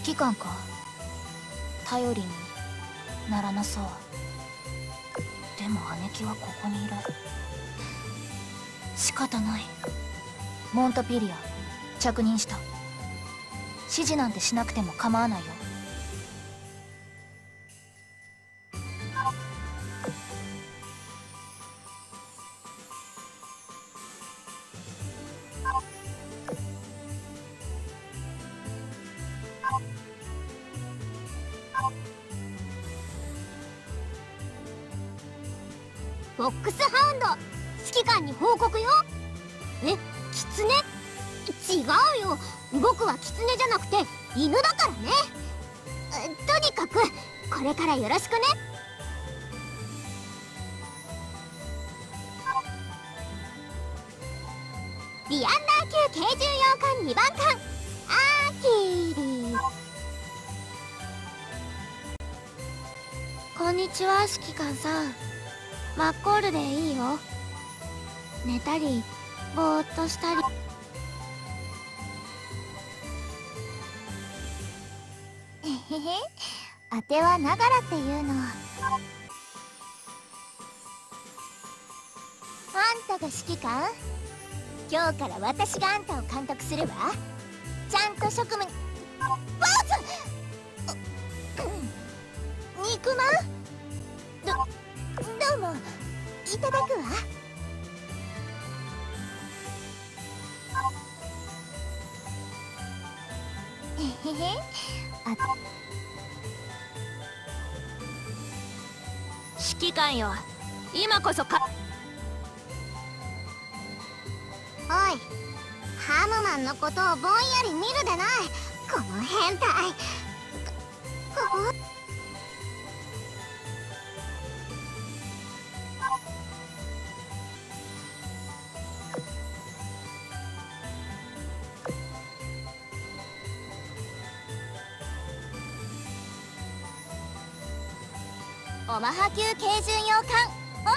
指揮官か。頼りにならなそう。でも姉貴はここにいる。仕方ない。モンタピリア着任した。指示なんてしなくても構わないよ。ボックスハウンド、指揮官に報告よ。え、キツネ？違うよ。僕はキツネじゃなくて犬だからね。とにかくこれからよろしくね。リアンダー級軽巡洋艦2番艦アーキーリー。こんにちは指揮官さん。マッコールでいいよ。寝たりぼーっとしたり。えへへ、あてはながらっていうの。あんたが指揮官？今日から私があんたを監督するわ。ちゃんと職務に。バーツ肉まんいただくわ。えへへ、あ、指揮官よ、今こそか。おい、ハムマンのことをぼんやり見るでない、この変態。オマハ級軽巡洋艦オマ